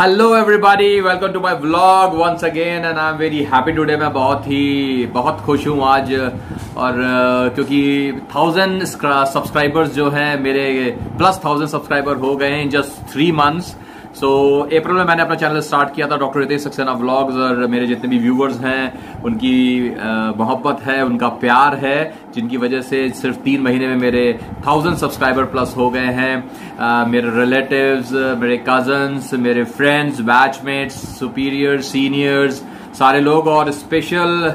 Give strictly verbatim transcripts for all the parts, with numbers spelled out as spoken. Hello everybody, welcome to my vlog once again and I am very happy today. मैं बहुत ही बहुत खुश हूँ आज, और क्योंकि थाउजेंड सब्सक्राइबर्स जो हैं मेरे, प्लस थाउजेंड सब्सक्राइबर हो गए हैं just three months. So April में मैंने अपना चैनल स्टार्ट किया था डॉक्टर रितेश सक्सेना व्लॉग्स, और मेरे जितने भी व्यूवर्स हैं उनकी मोहब्बत है, उनका प्यार है, जिनकी वजह से सिर्फ तीन महीने में मेरे थाउजेंड सब्सक्राइबर प्लस हो गए हैं। मेरे रिलेटिव्स, मेरे कजन्स, मेरे फ्रेंड्स, बैचमेट्स, सुपीरियर, सीनियर्स, सारे लोग, और स्पेशल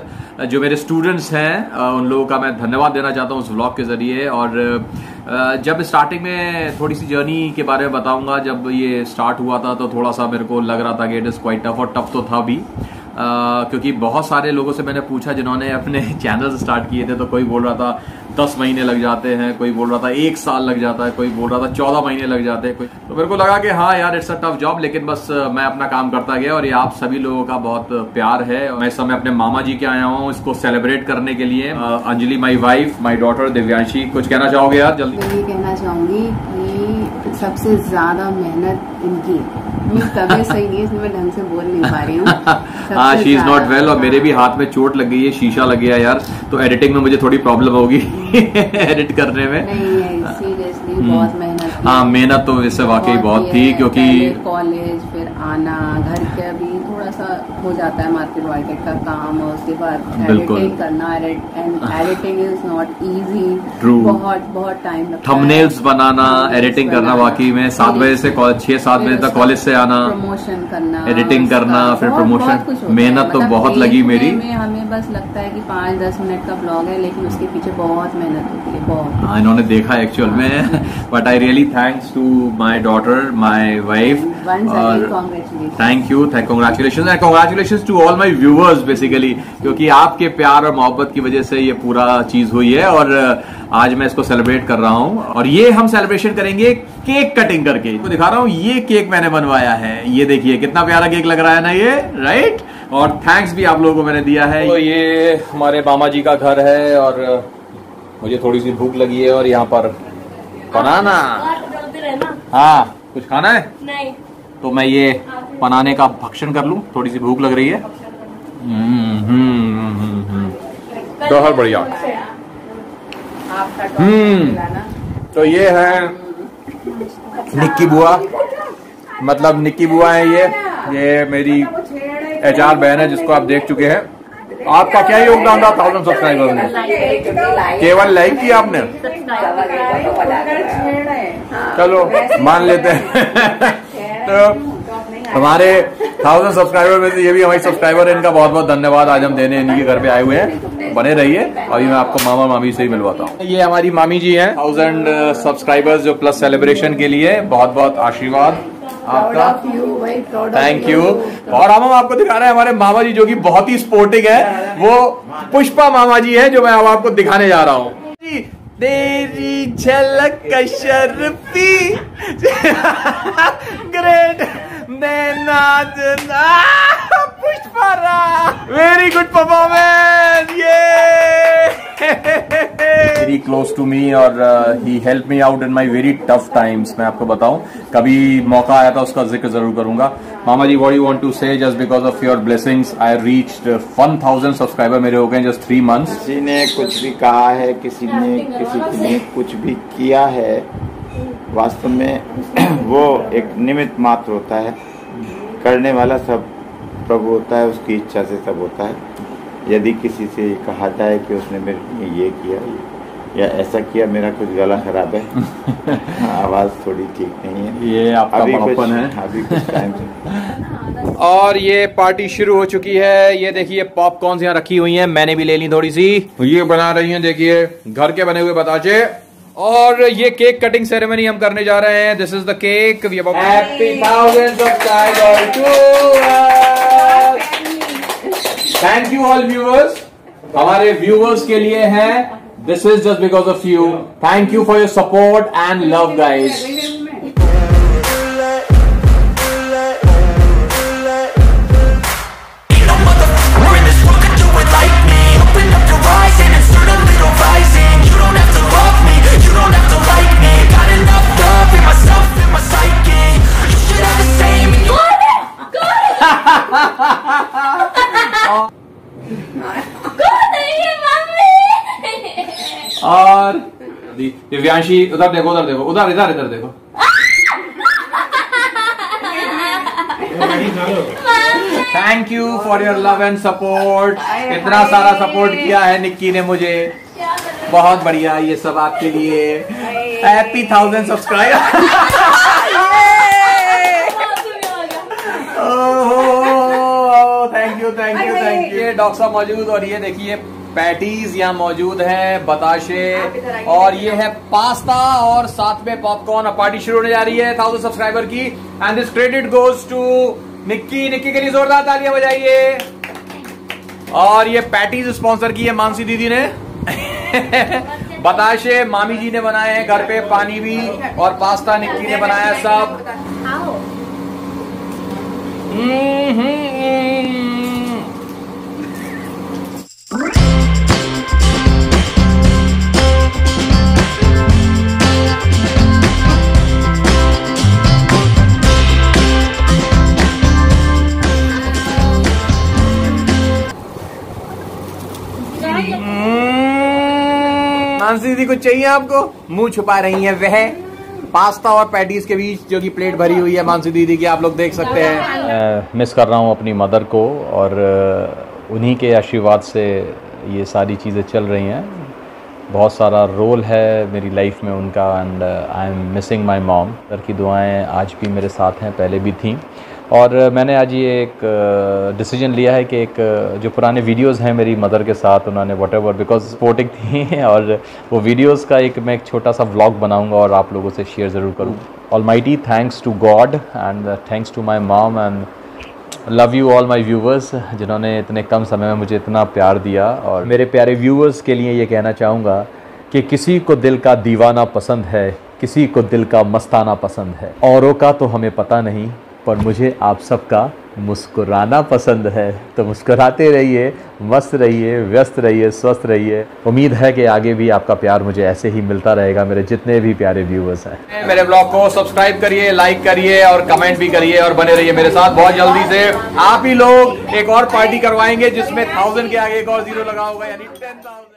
जो मेरे स्टूडेंट्स हैं उन लोगों का मैं धन्यवाद देना चाहता हूं उस व्लॉग के ज़रिए। और जब स्टार्टिंग में थोड़ी सी जर्नी के बारे में बताऊंगा, जब ये स्टार्ट हुआ था तो थोड़ा सा मेरे को लग रहा था कि इट इज़ क्वाइट टफ, और टफ तो था भी। Uh, क्योंकि बहुत सारे लोगों से मैंने पूछा जिन्होंने अपने चैनल स्टार्ट किए थे, तो कोई बोल रहा था दस महीने लग जाते हैं, कोई बोल रहा था एक साल लग जाता है, कोई बोल रहा था चौदह महीने लग जाते हैं। तो मेरे को लगा कि हाँ यार, इट्स अ टफ जॉब, लेकिन बस मैं अपना काम करता गया, और ये आप सभी लोगों का बहुत प्यार है। मैं इस समय अपने मामा जी के आया हूँ इसको सेलिब्रेट करने के लिए। Anjali my wife, my daughter Divyanshi, कुछ कहना चाहोगे यार? जल्दी ये कहना चाहूँगी कि सबसे ज्यादा मेहनत इनकी, तबीयत सही नहीं है इसलिए मैं ढंग से बोल नहीं पा रही हूँ। हाँ, शी इज नॉट वेल, और मेरे भी हाथ में चोट लग गई है, शीशा लग गया यार, तो एडिटिंग में मुझे थोड़ी प्रॉब्लम होगी एडिट करने में। नहीं है, सीरियसली बहुत मेहनत। हाँ, मेहनत तो इससे वाकई बहुत थी, क्योंकि कॉलेज, फिर आना, घर के अभी थोड़ा सा हो जाता है मार्केट वार्केट का काम, और उसके बाद एडिटिंग करना, editing is not easy, true, बहुत बहुत टाइम लगता है। थंबनेल्स बनाना, एडिटिंग करना, वाकई में सात बजे से छह सात बजे तक कॉलेज से आना, प्रमोशन करना, एडिटिंग करना, फिर प्रमोशन, मेहनत तो बहुत लगी मेरी। हमें बस लगता है कि पाँच दस मिनट का ब्लॉग है, लेकिन उसके पीछे बहुत मेहनत होती है, बहुत। हाँ, इन्होंने देखा एक्चुअल में, but I really thanks to my daughter, my wife, और thank you, thank congratulation and congratulation to all my viewers basically, क्योंकि आपके प्यार और मोहब्बत की वजह से ये पूरा चीज हुई है, और आज मैं इसको सेलिब्रेट कर रहा हूँ। और ये हम सेलिब्रेशन करेंगे केक कटिंग करके, तो दिखा रहा हूँ, ये केक मैंने बनवाया है, ये देखिए कितना प्यारा केक लग रहा है ना ये, राइट। और थैंक्स भी आप लोगों को मैंने दिया है। तो ये हमारे मामा जी का घर है, और मुझे थोड़ी सी भूख लगी है, और यहाँ पर बनाना, हाँ कुछ खाना है नहीं, तो मैं ये बनाने का भक्षण कर लूं, थोड़ी सी भूख लग रही है। तो हर बढ़िया। तो ये है निक्की बुआ, मतलब निक्की बुआ है ये ये मेरी एचआर बहन है, जिसको आप देख चुके हैं। आपका क्या योगदान था थाउजेंड सब्सक्राइबर में? केवल लाइक किया आपने, चलो मान लेते हैं। तो हमारे थाउजेंड सब्सक्राइबर में से ये भी हमारी सब्सक्राइबर है, इनका बहुत बहुत धन्यवाद आज हम देने इनके घर पे आए हुए हैं। बने रहिए, अभी मैं आपको मामा मामी से ही मिलवाता हूँ। ये हमारी मामी जी हैं, थाउजेंड सब्सक्राइबर्स जो प्लस सेलिब्रेशन के लिए बहुत बहुत आशीर्वाद आपका, थैंक यू। और हम आपको दिखा रहे हैं हमारे मामा जी, जो की बहुत ही स्पोर्टिंग है, वो पुष्पा मामा जी है, जो मैं अब आपको दिखाने जा रहा हूँ। तेरी झलक शर्फी ग्रेट नैना पुष्परा, वेरी गुड परफॉर्मेंस, ये वेरी क्लोज टू मी, और he help me out in my very tough times. मैं आपको बताऊं, कभी मौका आया था उसका जिक्र जरूर करूंगा। मामा जी, what you want to say? Just because of your blessings I reached one thousand subscriber मेरे हो गए जस्ट थ्री मंथ्स। किसी ने कुछ भी कहा है, किसी ने किसी ने कुछ भी किया है, वास्तव में वो एक निमित्त मात्र होता है, करने वाला सब प्रभु होता है, उसकी इच्छा से सब होता है। यदि किसी से कहा जाए कि उसने मेरे ये किया या ऐसा किया, मेरा कुछ गला खराब है आवाज़ थोड़ी ठीक नहीं है, ये आपका अभी कुछ, है अभी कुछ टाइम से। और ये पार्टी शुरू हो चुकी है, ये देखिए पॉपकॉर्न्स यहाँ रखी हुई हैं, मैंने भी ले ली थोड़ी सी, ये बना रही हैं, देखिए घर के बने हुए बताशे। और ये केक कटिंग सेरेमनी हम करने जा रहे हैं, this is the cake. Thank you all viewers, हमारे व्यूवर्स के लिए है, this is just because of you, thank you for your support and love guys. दी। दिव्यांशी उधर देखो, उधर देखो, उधर इधर इधर देखो। Thank you for your love and support. इतना सारा सपोर्ट किया है निक्की ने मुझे, बहुत बढ़िया। ये सब आपके लिए। Happy thousand subscriber. Thank you thank you thank you. Doctor साहब मौजूद, और ये देखिए पैटीज यहाँ मौजूद है, बताशे, और ये है पास्ता, और साथ में पॉपकॉर्न। अब पार्टी शुरू होने जा रही है थाउजेंड सब्सक्राइबर की, and this credit goes to Nikki. Nikki के लिए जोरदार तालियां बजाइए। और ये पैटीज स्पॉन्सर की है मानसी दीदी ने। बताशे मामी जी ने बनाए हैं घर पे, पानी भी, और पास्ता निक्की ने बनाया सब। मानसी दीदी कुछ चाहिए आपको? मुंह छुपा रही है वह। पास्ता और पैटीज के बीच जो कि प्लेट भरी हुई है मानसी दीदी की, आप लोग देख सकते हैं। मिस कर रहा हूँ अपनी मदर को, और उन्हीं के आशीर्वाद से ये सारी चीज़ें चल रही हैं। बहुत सारा रोल है मेरी लाइफ में उनका, and I am missing my mom. Sir की दुआएँ आज भी मेरे साथ हैं, पहले भी थी। और मैंने आज ये एक डिसीजन लिया है कि एक जो पुराने वीडियोस हैं मेरी मदर के साथ, उन्होंने वट एवर बिकॉज सपोर्टिंग थी, और वो वीडियोस का एक मैं एक छोटा सा व्लॉग बनाऊंगा और आप लोगों से शेयर ज़रूर करूँ। Almighty thanks to God and thanks to my mom, and love you all my viewers, जिन्होंने इतने कम समय में मुझे इतना प्यार दिया। और मेरे प्यारे व्यूवर्स के लिए ये कहना चाहूँगा कि किसी को दिल का दीवाना पसंद है, किसी को दिल का मस्ताना पसंद है। औरों का तो हमें पता नहीं, पर मुझे आप सबका मुस्कुराना पसंद है। तो मुस्कुराते रहिए, मस्त रहिए, व्यस्त रहिए, स्वस्थ रहिए। उम्मीद है कि आगे भी आपका प्यार मुझे ऐसे ही मिलता रहेगा। मेरे जितने भी प्यारे व्यूवर्स हैं, मेरे ब्लॉग को सब्सक्राइब करिए, लाइक करिए और कमेंट भी करिए, और बने रहिए मेरे साथ। बहुत जल्दी से आप ही लोग एक और पार्टी करवाएंगे जिसमें थाउजेंड के आगे एक और जीरो लगा होगा, यानी टेन थाउजेंड।